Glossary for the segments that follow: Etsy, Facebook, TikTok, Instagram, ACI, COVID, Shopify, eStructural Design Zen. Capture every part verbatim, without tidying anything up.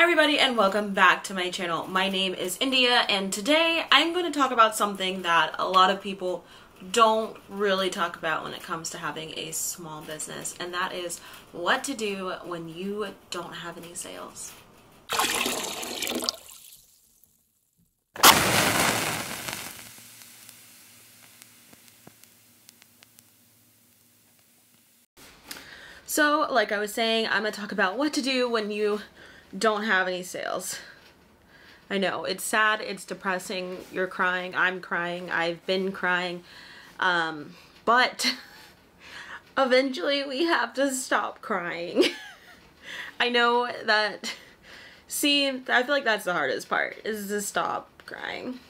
Hi everybody and welcome back to my channel. My name is India and today I'm going to talk about something that a lot of people don't really talk about when it comes to having a small business, and that is what to do when you don't have any sales. So like I was saying, I'm going to talk about what to do when you don't have any sales. I know, it's sad, it's depressing, you're crying, I'm crying, I've been crying, um, but eventually we have to stop crying. I know that, see, I feel like that's the hardest part, is to stop crying,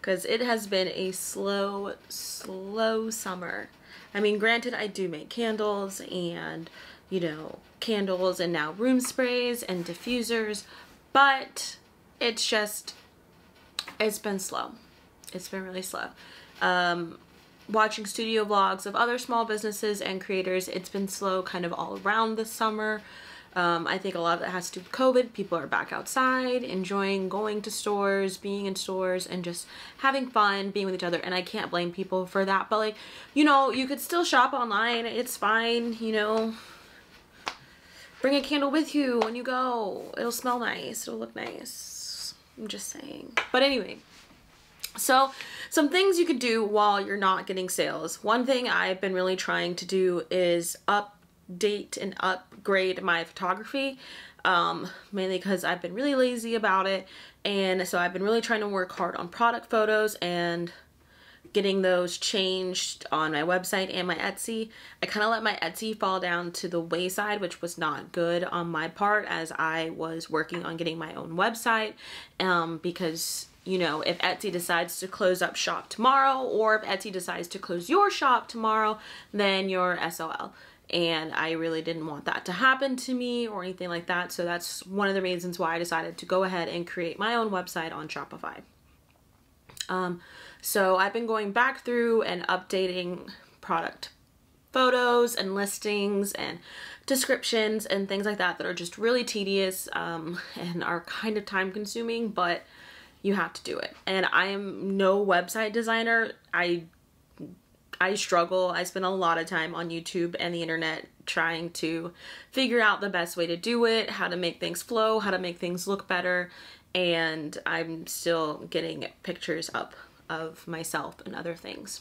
because it has been a slow, slow summer. I mean, granted, I do make candles and, you know, candles and now room sprays and diffusers, but it's just, it's been slow. It's been really slow. Um, watching studio vlogs of other small businesses and creators, it's been slow kind of all around this summer. Um, I think a lot of it has to do with COVID. People are back outside, enjoying going to stores, being in stores, and just having fun, being with each other. And I can't blame people for that. But like, you know, you could still shop online. It's fine, you know. Bring a candle with you when you go. It'll smell nice. It'll look nice. I'm just saying. But anyway. So some things you could do while you're not getting sales. One thing I've been really trying to do is update and upgrade my photography. Um, mainly because I've been really lazy about it. And so I've been really trying to work hard on product photos and getting those changed on my website and my Etsy. I kind of let my Etsy fall down to the wayside, which was not good on my part as I was working on getting my own website, um, because, you know, if Etsy decides to close up shop tomorrow, or if Etsy decides to close your shop tomorrow, then you're S O L. And I really didn't want that to happen to me or anything like that. So that's one of the reasons why I decided to go ahead and create my own website on Shopify. Um, so I've been going back through and updating product photos and listings and descriptions and things like that that are just really tedious, um, and are kind of time consuming, but you have to do it. And I am no website designer. I, I struggle. I spend a lot of time on YouTube and the internet trying to figure out the best way to do it, how to make things flow, how to make things look better. And I'm still getting pictures up of myself and other things.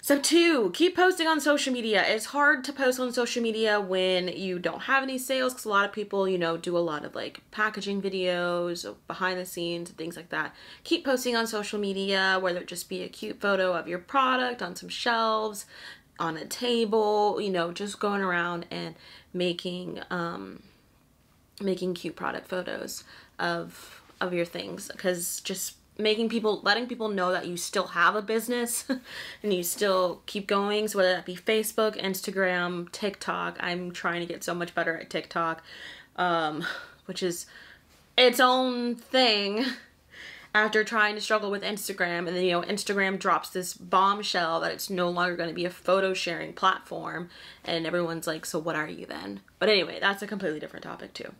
So two, keep posting on social media. It's hard to post on social media when you don't have any sales, because a lot of people, you know, do a lot of like packaging videos, behind the scenes, things like that. Keep posting on social media, whether it just be a cute photo of your product on some shelves, on a table, you know, just going around and making, um, making cute product photos of of your things, because just making people, letting people know that you still have a business and you still keep going. So whether that be Facebook, Instagram, TikTok, I'm trying to get so much better at TikTok, um, which is its own thing after trying to struggle with Instagram. And then, you know, Instagram drops this bombshell that it's no longer going to be a photo sharing platform, and everyone's like, so what are you then? But anyway, that's a completely different topic too.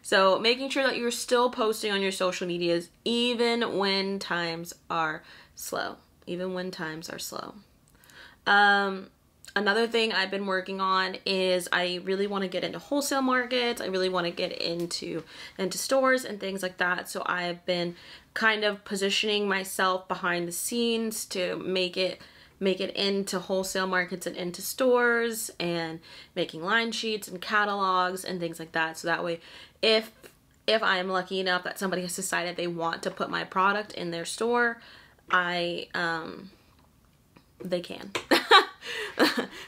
So making sure that you're still posting on your social medias, even when times are slow, even when times are slow. Um, another thing I've been working on is I really want to get into wholesale markets. I really want to get into, into stores and things like that. So I've been kind of positioning myself behind the scenes to make it make it into wholesale markets and into stores, and making line sheets and catalogs and things like that. So that way, if if I'm lucky enough that somebody has decided they want to put my product in their store, I um they can.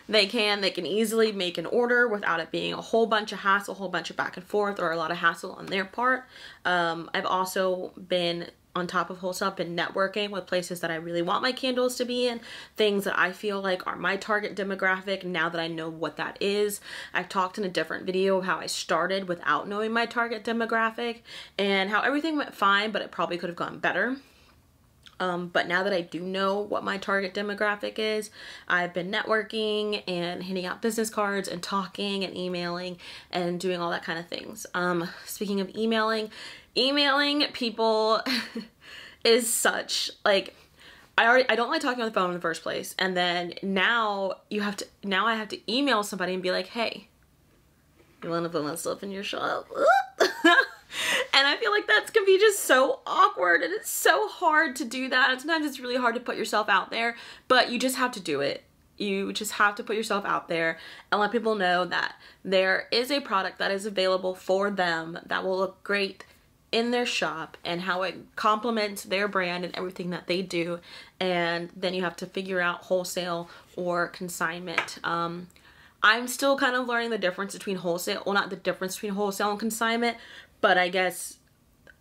they can they can easily make an order without it being a whole bunch of hassle, a whole bunch of back and forth, or a lot of hassle on their part. Um, I've also been on top of wholesale and networking with places that I really want my candles to be in, things that I feel like are my target demographic now that I know what that is. I've talked in a different video of how I started without knowing my target demographic and how everything went fine, but it probably could have gone better. Um, but now that I do know what my target demographic is, I've been networking and handing out business cards and talking and emailing and doing all that kind of things. Um, speaking of emailing, emailing people is such, like, I already, I don't like talking on the phone in the first place. And then now you have to, now I have to email somebody and be like, hey, you want to put my stuff in your shop? And I feel like that's gonna be just so awkward, and it's so hard to do that. And sometimes it's really hard to put yourself out there, but you just have to do it. You just have to put yourself out there and let people know that there is a product that is available for them that will look great in their shop and how it complements their brand and everything that they do. And then you have to figure out wholesale or consignment. Um, I'm still kind of learning the difference between wholesale, well, not the difference between wholesale and consignment, but I guess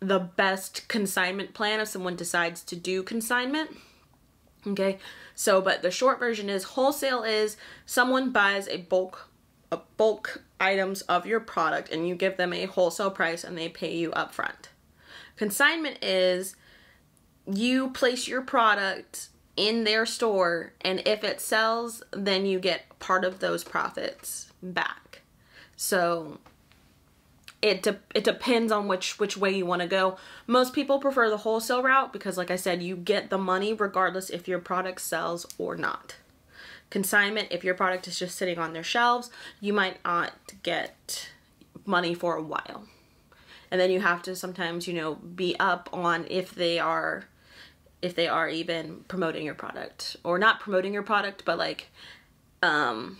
the best consignment plan if someone decides to do consignment. Okay, so, but the short version is wholesale is someone buys a bulk, a bulk items of your product and you give them a wholesale price and they pay you up front. Consignment is you place your product in their store, and if it sells, then you get part of those profits back. So It, de it depends on which, which way you want to go. Most people prefer the wholesale route because, like I said, you get the money regardless if your product sells or not. Consignment, if your product is just sitting on their shelves, you might not get money for a while. And then you have to sometimes, you know, be up on if they are, if they are even promoting your product. Or not promoting your product, but like, um...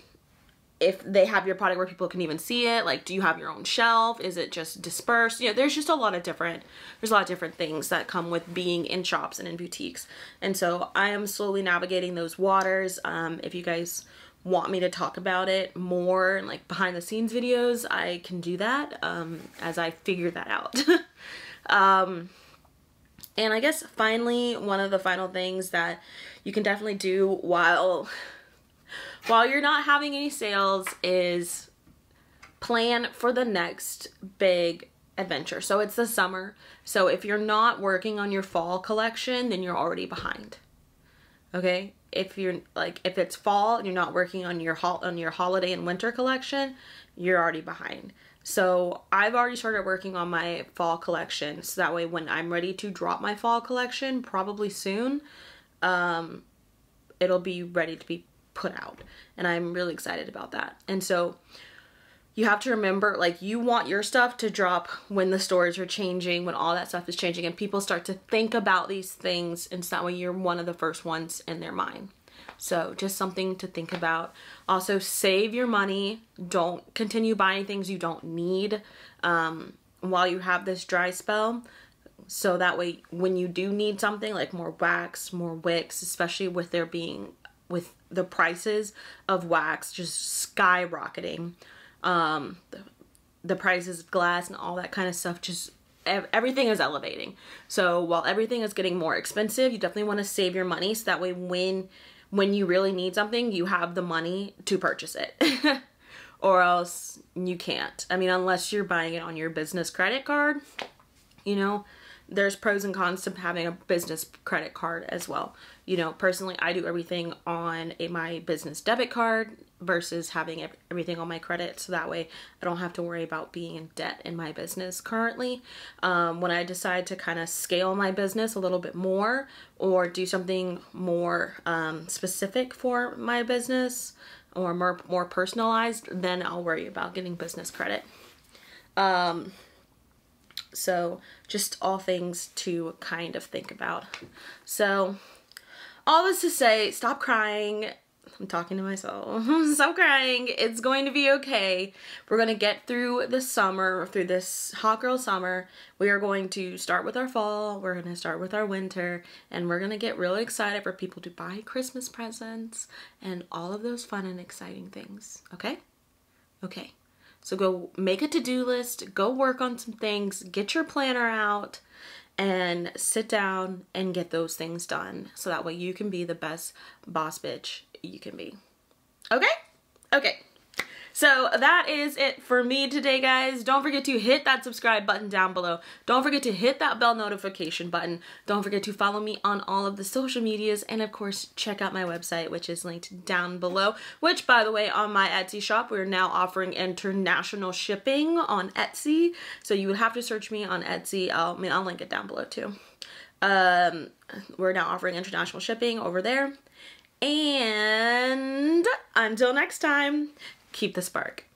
if they have your product where people can even see it. Like, do you have your own shelf? Is it just dispersed? You know, there's just a lot of different, there's a lot of different things that come with being in shops and in boutiques. And so I am slowly navigating those waters. Um, if you guys want me to talk about it more and like behind the scenes videos, I can do that um, as I figure that out. um, and I guess finally, one of the final things that you can definitely do while While you're not having any sales is plan for the next big adventure. So it's the summer. So if you're not working on your fall collection, then you're already behind. Okay? If you're like, if it's fall and you're not working on your hol- on your holiday and winter collection, you're already behind. So I've already started working on my fall collection. So that way when I'm ready to drop my fall collection, probably soon, um, it'll be ready to be put out, and I'm really excited about that. And so you have to remember, like, you want your stuff to drop when the stores are changing, when all that stuff is changing, and people start to think about these things, and so that way you're one of the first ones in their mind. So just something to think about. Also, save your money. Don't continue buying things you don't need um, while you have this dry spell. So that way when you do need something, like more wax, more wicks, especially with there being with the prices of wax just skyrocketing, um, the, the prices of glass and all that kind of stuff, just ev everything is elevating. So while everything is getting more expensive, you definitely want to save your money so that way when when you really need something, you have the money to purchase it. Or else you can't. I mean, unless you're buying it on your business credit card, you know, there's pros and cons to having a business credit card as well. You know, personally, I do everything on a, my business debit card versus having everything on my credit. So that way I don't have to worry about being in debt in my business currently. Um, when I decide to kind of scale my business a little bit more or do something more um, specific for my business or more, more personalized, then I'll worry about getting business credit. Um, so just all things to kind of think about. So all this to say, stop crying. I'm talking to myself. Stop crying. It's going to be okay. We're going to get through the summer, through this hot girl summer. We are going to start with our fall. We're going to start with our winter. And we're going to get really excited for people to buy Christmas presents and all of those fun and exciting things. Okay? Okay. So go make a to-do list. Go work on some things. Get your planner out. And sit down and get those things done. So that way you can be the best boss bitch you can be. Okay? Okay. So that is it for me today, guys. Don't forget to hit that subscribe button down below. Don't forget to hit that bell notification button. Don't forget to follow me on all of the social medias, and of course check out my website, which is linked down below, which by the way, on my Etsy shop, we're now offering international shipping on Etsy. So you would have to search me on Etsy. I'll, I mean, I'll link it down below too. Um, we're now offering international shipping over there. And until next time, keep the spark.